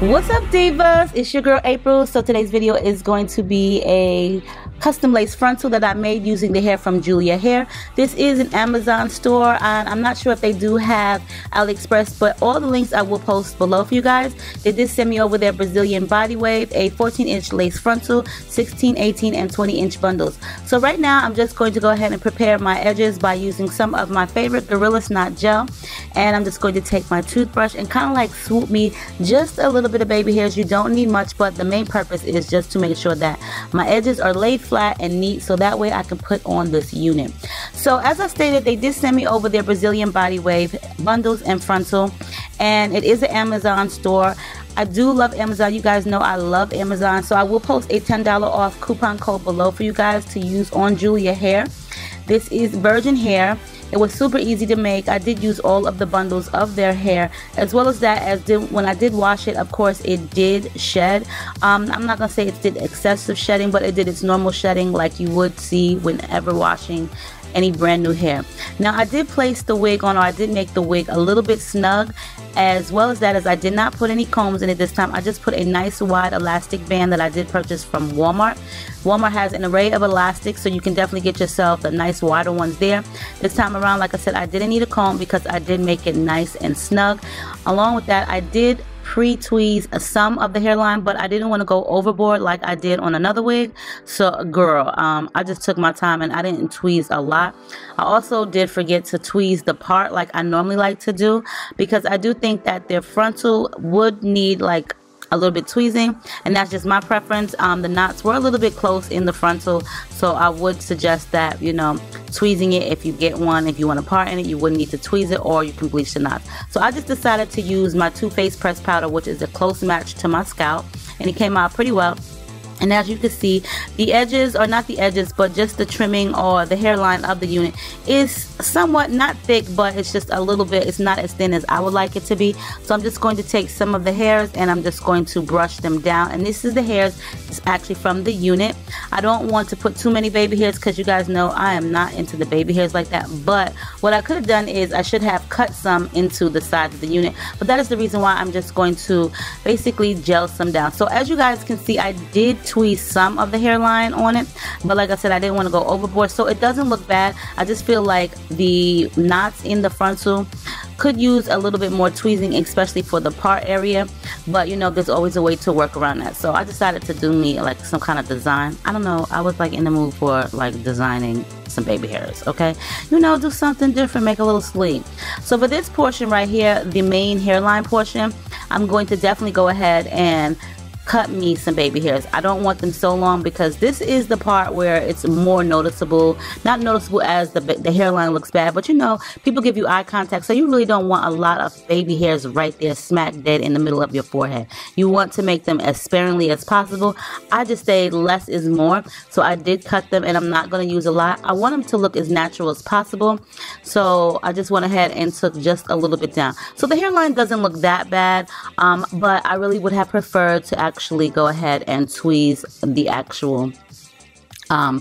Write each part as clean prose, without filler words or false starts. What's up, divas? It's your girl April. So today's video is going to be a custom lace frontal that I made using the hair from Giulia Hair. This is an Amazon store, and I'm not sure if they do have AliExpress, but all the links I will post below for you guys. They did send me over their Brazilian body wave, a 14-inch lace frontal, 16, 18, and 20-inch bundles. So right now I'm just going to go ahead and prepare my edges by using some of my favorite Gorilla Snot gel, and I'm just going to take my toothbrush and kind of like swoop me just a little bit of baby hairs. You don't need much, but the main purpose is just to make sure that my edges are laid flat and neat, so that way I can put on this unit. So as I stated, they did send me over their Brazilian body wave bundles and frontal, and it is an Amazon store. I do love Amazon. You guys know I love Amazon, so I will post a $10 off coupon code below for you guys to use on Giulia Hair. This is virgin hair. It was super easy to make. I did use all of the bundles of their hair, as well as that when I did wash it, of course it did shed. I'm not gonna say it did excessive shedding, but it did its normal shedding like you would see whenever washing any brand new hair. Now I did place the wig on, or I did make the wig a little bit snug, as well as that as I did not put any combs in it this time. I just put a nice wide elastic band that I did purchase from Walmart. Walmart has an array of elastics, so you can definitely get yourself the nice wider ones there. This time around, like I said, I didn't need a comb because I did make it nice and snug. Along with that, I did pre-tweeze some of the hairline, but I didn't want to go overboard like I did on another wig. So girl, I just took my time and I didn't tweeze a lot. I also did forget to tweeze the part like I normally like to do, because I do think that their frontal would need like a little bit tweezing, and that's just my preference. The knots were a little bit close in the frontal, so I would suggest that, you know, tweezing it if you get one. If you want a part in it, you wouldn't need to tweeze it, or you can bleach the knots. So I just decided to use my Too Faced pressed powder, which is a close match to my scalp, and it came out pretty well. And as you can see, the edges, or not the edges, but just the trimming or the hairline of the unit is somewhat not thick, but it's just a little bit, it's not as thin as I would like it to be. So I'm just going to take some of the hairs and I'm just going to brush them down. And this is the hairs, it's actually from the unit. I don't want to put too many baby hairs because you guys know I am not into the baby hairs like that. But what I could have done is I should have cut some into the sides of the unit. But that is the reason why I'm just going to basically gel some down. So as you guys can see, I did tweeze some of the hairline on it, but like I said, I didn't want to go overboard, so it doesn't look bad. I just feel like the knots in the frontal could use a little bit more tweezing, especially for the part area, but you know, there's always a way to work around that. So I decided to do me like some kind of design. I don't know, I was like in the mood for like designing some baby hairs, okay? You know, do something different, make a little sleeve. So for this portion right here, the main hairline portion, I'm going to definitely go ahead and cut me some baby hairs. I don't want them so long, because this is the part where it's more noticeable. Not noticeable as the hairline looks bad, but you know, people give you eye contact, so you really don't want a lot of baby hairs right there smack dead in the middle of your forehead. You want to make them as sparingly as possible. I just say less is more, so I did cut them, and I'm not going to use a lot. I want them to look as natural as possible, so I just went ahead and took just a little bit down. So the hairline doesn't look that bad, but I really would have preferred to actually go ahead and tweeze the actual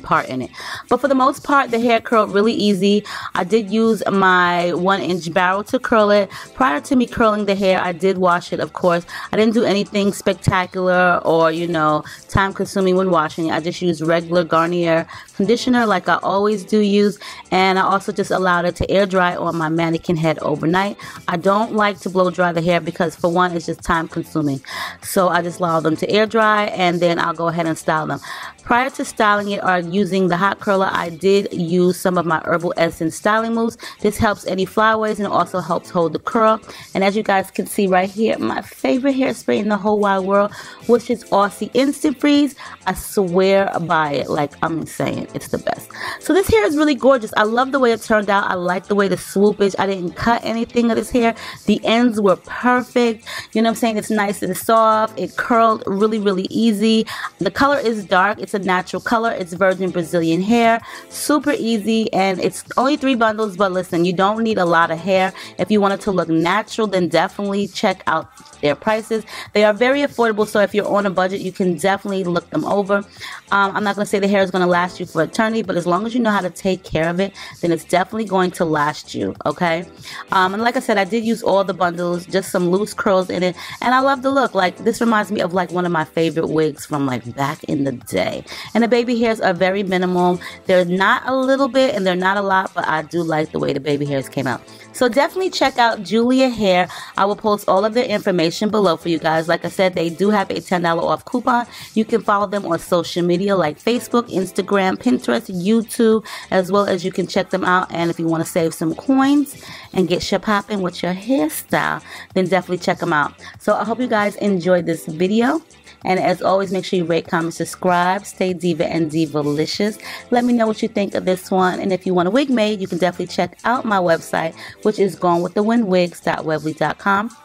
part in it. But for the most part, the hair curled really easy. I did use my 1-inch barrel to curl it. Prior to me curling the hair, I did wash it, of course. I didn't do anything spectacular or, you know, time consuming when washing it. I just used regular Garnier conditioner like I always do use, and I also just allowed it to air dry on my mannequin head overnight. I don't like to blow dry the hair because, for one, it's just time consuming. So I just allow them to air dry, and then I'll go ahead and style them. Prior to styling it or using the hot curler, I did use some of my Herbal Essence styling moves. This helps any flyaways, and it also helps hold the curl. And as you guys can see right here, my favorite hairspray in the whole wide world, which is Aussie Instant Freeze. I swear by it. Like, I'm saying, it's the best. So this hair is really gorgeous. I love the way it turned out. I like the way the swoopage. I didn't cut anything of this hair. The ends were perfect. You know what I'm saying? It's nice and soft. It curled really, really easy. The color is dark. It's a natural color. It's It's virgin Brazilian hair, super easy, and it's only 3 bundles, but listen, you don't need a lot of hair. If you want it to look natural, then definitely check out their prices. They are very affordable, so if you're on a budget, you can definitely look them over. I'm not going to say the hair is going to last you for eternity, but as long as you know how to take care of it, then it's definitely going to last you, okay? And like I said, I did use all the bundles, just some loose curls in it, and I love the look. Like, this reminds me of like one of my favorite wigs from like back in the day. And the baby hairs are very minimal. They're not a little bit and they're not a lot, but I do like the way the baby hairs came out. So definitely check out Giulia Hair. I will post all of their information below for you guys. Like I said, they do have a $10 off coupon. You can follow them on social media like Facebook, Instagram, Pinterest, YouTube, as well as you can check them out. And if you want to save some coins and get you popping with your hairstyle, then definitely check them out. So I hope you guys enjoyed this video. And as always, make sure you rate, comment, subscribe, stay diva and divalicious. Let me know what you think of this one. And if you want a wig made, you can definitely check out my website, which is gonewiththewindwigs.weebly.com.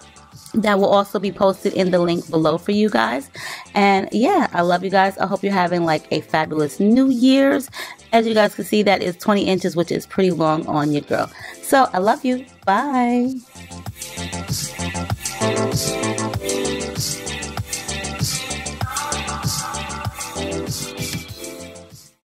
That will also be posted in the link below for you guys. And yeah, I love you guys. I hope you're having like a fabulous New Year's. As you guys can see, that is 20 inches, which is pretty long on your girl. So I love you. Bye.